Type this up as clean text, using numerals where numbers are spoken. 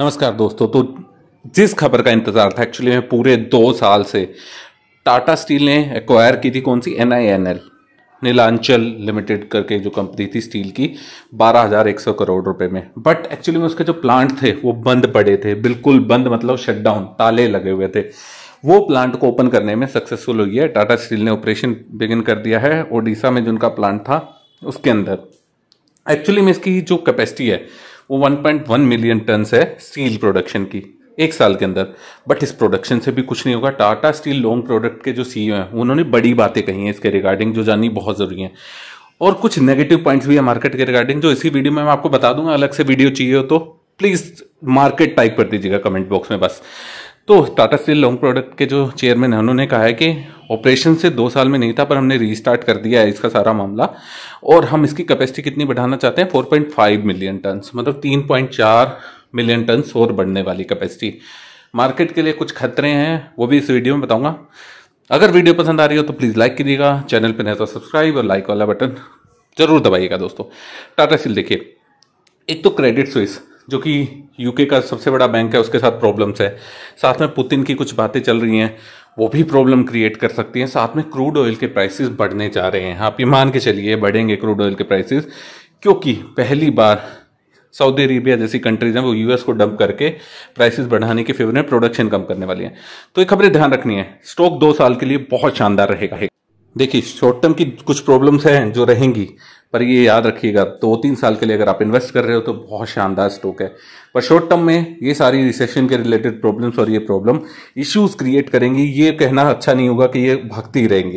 नमस्कार दोस्तों। तो जिस खबर का इंतज़ार था एक्चुअली में पूरे 2 साल से, टाटा स्टील ने एक्वायर की थी कौन सी NINL, नीलांचल लिमिटेड करके जो कंपनी थी स्टील की, 12,100 करोड़ रुपए में। बट एक्चुअली में उसके जो प्लांट थे वो बंद पड़े थे, बिल्कुल बंद मतलब शटडाउन, ताले लगे हुए थे। वो प्लांट को ओपन करने में सक्सेसफुल हुई है, टाटा स्टील ने ऑपरेशन बिगिन कर दिया है ओडिशा में, जो उनका प्लांट था उसके अंदर। एक्चुअली में इसकी जो कैपेसिटी है वो 1.1 मिलियन टन्स है स्टील प्रोडक्शन की 1 साल के अंदर। बट इस प्रोडक्शन से भी कुछ नहीं होगा। टाटा स्टील लॉन्ग प्रोडक्ट के जो CEO हैं उन्होंने बड़ी बातें कही हैं इसके रिगार्डिंग, जो जाननी बहुत ज़रूरी है। और कुछ नेगेटिव पॉइंट्स भी है मार्केट के रिगार्डिंग, जो इसी वीडियो में मैं आपको बता दूंगा। अलग से वीडियो चाहिए हो तो प्लीज़ मार्केट टाइप कर दीजिएगा कमेंट बॉक्स में बस। तो टाटा स्टील लॉन्ग प्रोडक्ट के जो चेयरमैन हैं उन्होंने कहा है कि ऑपरेशन से 2 साल में नहीं था, पर हमने रीस्टार्ट कर दिया है इसका सारा मामला, और हम इसकी कैपेसिटी कितनी बढ़ाना चाहते हैं, 4.5 मिलियन टन्स, मतलब 3.4 मिलियन टन्स और बढ़ने वाली कैपेसिटी। मार्केट के लिए कुछ खतरे हैं, वो भी इस वीडियो में बताऊंगा। अगर वीडियो पसंद आ रही हो तो प्लीज़ लाइक कीजिएगा, चैनल पर नहीं तो सब्सक्राइब और लाइक वाला बटन जरूर दबाइएगा दोस्तों। टाटा स्टील देखिए, एक तो क्रेडिट स्विस जो कि यूके का सबसे बड़ा बैंक है उसके साथ प्रॉब्लम्स है, साथ में पुतिन की कुछ बातें चल रही हैं वो भी प्रॉब्लम क्रिएट कर सकती हैं, साथ में क्रूड ऑयल के प्राइसेस बढ़ने जा रहे हैं। आप ये मान के चलिए बढ़ेंगे क्रूड ऑयल के प्राइसेस, क्योंकि पहली बार सऊदी अरेबिया जैसी कंट्रीज हैं वो US को डंप करके प्राइसेस बढ़ाने के फेवर में प्रोडक्शन कम करने वाली हैं। तो ये खबरें ध्यान रखनी है। स्टॉक 2 साल के लिए बहुत शानदार रहेगा। देखिए शॉर्ट टर्म की कुछ प्रॉब्लम्स हैं जो रहेंगी, पर ये याद रखिएगा 2-3 साल के लिए अगर आप इन्वेस्ट कर रहे हो तो बहुत शानदार स्टॉक है। पर शॉर्ट टर्म में ये सारी रिसेशन के रिलेटेड प्रॉब्लम्स और ये प्रॉब्लम इश्यूज क्रिएट करेंगी, ये कहना अच्छा नहीं होगा कि ये भागती रहेंगी।